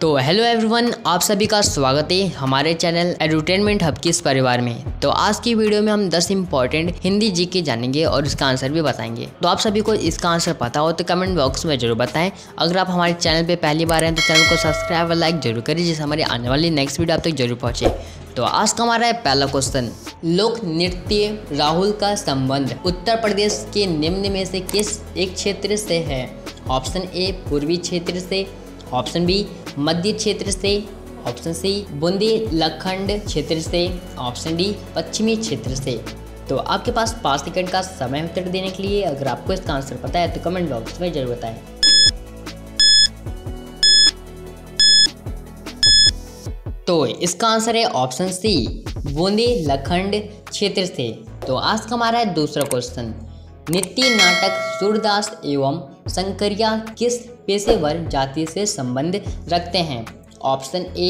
तो hello everyone, आप सभी का स्वागत है हमारे चैनल एडुटेनमेंट हब के इस परिवार में। तो आज की वीडियो में हम 10 इंपॉर्टेंट हिंदी जीके जानेंगे और इसका आंसर भी बताएंगे। तो आप सभी को इसका आंसर पता हो तो कमेंट बॉक्स में जरूर बताएं। अगर आप हमारे चैनल पे पहली बार हैं तो चैनल को सब्सक्राइब और लाइक जरूर करें, जिससे हमारी आने वाली नेक्स्ट वीडियो आप तक जरूर पहुँचे। तो आज का हमारा है पहला क्वेश्चन, लोक नृत्य राहुल का संबंध उत्तर प्रदेश के निम्न में से किस एक क्षेत्र से है। ऑप्शन ए पूर्वी क्षेत्र से, ऑप्शन बी मध्य क्षेत्र से, ऑप्शन सी बुंदी लखंड क्षेत्र से, ऑप्शन डी पश्चिमी क्षेत्र से। तो आपके पास 5 सेकंड का समय उत्तर देने के लिए। अगर आपको इसका आंसर पता है तो कमेंट बॉक्स में जरूर बताएं। तो इसका आंसर है ऑप्शन सी बुंदी लखंड क्षेत्र से। तो आज का हमारा है दूसरा क्वेश्चन, नृत्य नाटक सूर्यदास एवं संकरिया किस पेशेवर जाति से संबंध रखते हैं। ऑप्शन ए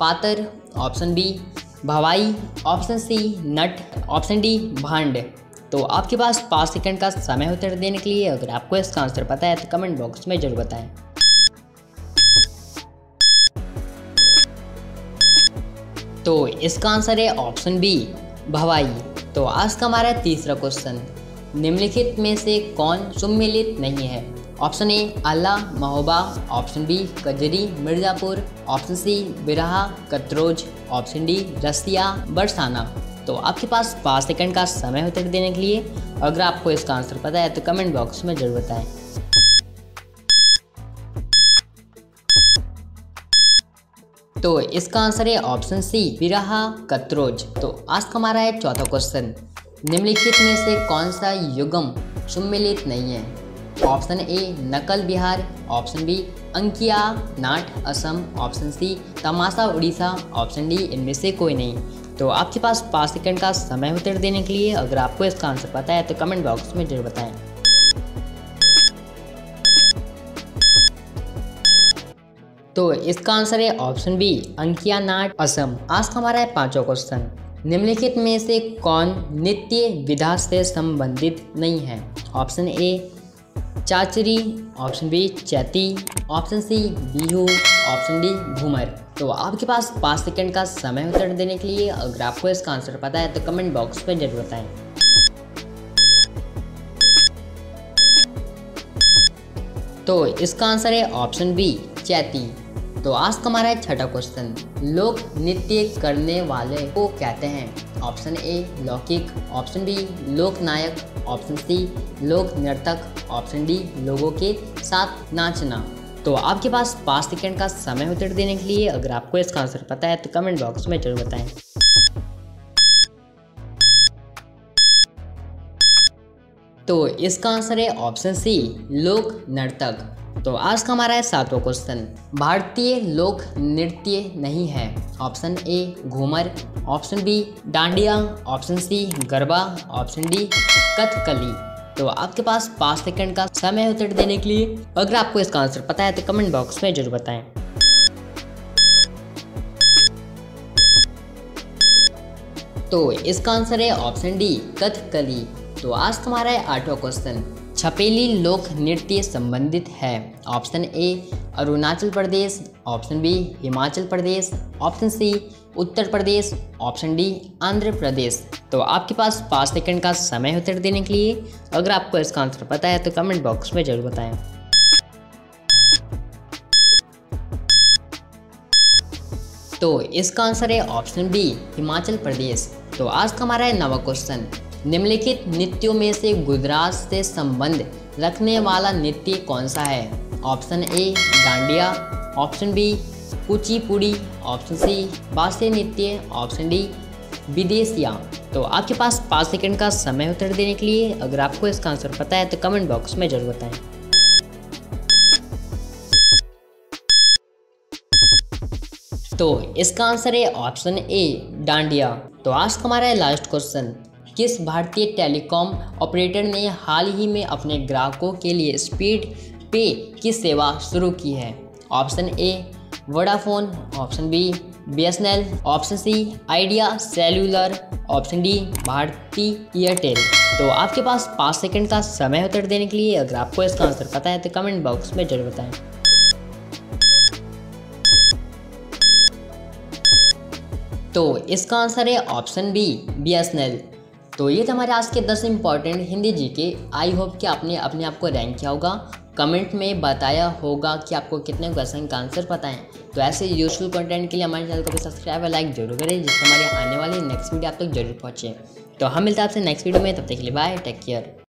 पातर, ऑप्शन बी भवाई, ऑप्शन सी नट, ऑप्शन डी भांड। तो आपके पास 5 सेकंड का समय उत्तर देने के लिए। अगर आपको इसका आंसर पता है तो कमेंट बॉक्स में जरूर बताएं। तो इसका आंसर है ऑप्शन बी भवाई। तो आज का हमारा तीसरा क्वेश्चन, निम्नलिखित में से कौन सम्मिलित नहीं है। ऑप्शन ए आला Mahoba, option B Kajri Mirzapur, option C बिरहा कतरोज, ऑप्शन डी रसिया बरसाना। तो आपके पास 5 सेकंड का समय होता है देने के लिए। अगर आपको इसका आंसर पता है तो कमेंट बॉक्स में जरूर बताएं। तो इसका आंसर है ऑप्शन सी बिरहा कतरोज। तो आज का हमारा है चौथा क्वेश्चन, निम्नलिखित में से कौन सा युगम सम्मिलित नहीं है। Option A Naqal Bihar, option B Ankiya Naat Assam, option C Tamasha Orissa, option D इनमें से कोई नहीं। तो आपके पास 5 सेकंड का समय उत्तर देने के लिए। अगर आपको इसका आंसर पता है तो कमेंट बॉक्स में जरूर बताएं। तो इसका आंसर है ऑप्शन बी अंकिया नाट असम। आज का हमारा है पांचवा क्वेश्चन, निम्नलिखित में से कौन नृत्य विधा से संबंधित नहीं है। Option A Chachari, option B Chaiti, option C Bihu, option D Ghoomar. तो आपके पास 5 सेकंड का समय उत्तर देने के लिए। अगर आपको इसका आंसर पता है तो कमेंट बॉक्स में जरूर बताएं। तो इसका आंसर है ऑप्शन बी चैती। तो आज का हमारा है छठा क्वेश्चन, लोक नृत्य करने वाले को कहते हैं। ऑप्शन ए लौकिक, ऑप्शन बी लोकनायक, ऑप्शन सी लोक नर्तक, ऑप्शन डी लोगों के साथ नाचना। तो आपके पास 5 सेकंड का समय उत्तर देने के लिए। अगर आपको इसका आंसर पता है तो कमेंट बॉक्स में जरूर बताएं। तो इसका आंसर है ऑप्शन सी लोक नर्तक। तो आज का हमारा है सातवां क्वेश्चन, भारतीय लोक नृत्य नहीं है। Option A Ghoomar, option B Dandiya, option C Garba, option D Kathakali. तो आपके पास 5 सेकंड का समय उत्तर देने के लिए। अगर आपको इसका आंसर पता है तो कमेंट बॉक्स में जरूर बताएं। तो इसका आंसर है ऑप्शन डी कथकली। तो आज हमारा है आठवां क्वेश्चन, छपेली लोक नृत्य संबंधित है। Option A Arunachal Pradesh, option B Himachal Pradesh, option C Uttar Pradesh, option D Andhra Pradesh. तो आपके पास 5 सेकंड का समय उत्तर देने के लिए। अगर आपको इसका आंसर पता है तो कमेंट बॉक्स में जरूर बताएं। तो इसका आंसर है ऑप्शन बी हिमाचल प्रदेश। तो आज का हमारा है नवा क्वेश्चन, निम्नलिखित नृत्यों में से गुजरात से संबंध रखने वाला नृत्य कौन सा है। Option A Dandiya, option B Kuchipudi, option C बासे नृत्य, ऑप्शन डी विदेशिया। तो आपके पास 5 सेकंड का समय उत्तर देने के लिए। अगर आपको इसका आंसर पता है तो कमेंट बॉक्स में जरूर बताएं। तो इसका आंसर है ऑप्शन ए डांडिया। तो आज का हमारा लास्ट क्वेश्चन, किस भारतीय टेलीकॉम ऑपरेटर ने हाल ही में अपने ग्राहकों के लिए स्पीड पे की सेवा शुरू की है। Option A Vodafone, option B BSNL, option C Idea Cellular, option D Bharti Airtel. तो आपके पास 5 सेकंड का समय उत्तर देने के लिए। अगर आपको इसका आंसर पता है तो कमेंट बॉक्स में जरूर बताएं। तो इसका आंसर है ऑप्शन बी, BSNL। तो ये थे हमारे आज के 10 important Hindi GK. I hope कि आपने अपने आप को रैंक किया होगा, कमेंट में बताया होगा कि आपको कितने क्वेश्चन का आंसर पता है। तो ऐसे यूजफुल कंटेंट के लिए हमारे चैनल को सब्सक्राइब और लाइक जरूर करें, जिससे हमारे आने वाले नेक्स्ट वीडियो आप तक जरूर पहुँचें। तो हम मिलते हैं आपसे नेक्स्ट वीडियो में, तब तक के लिए बाय, टेक केयर।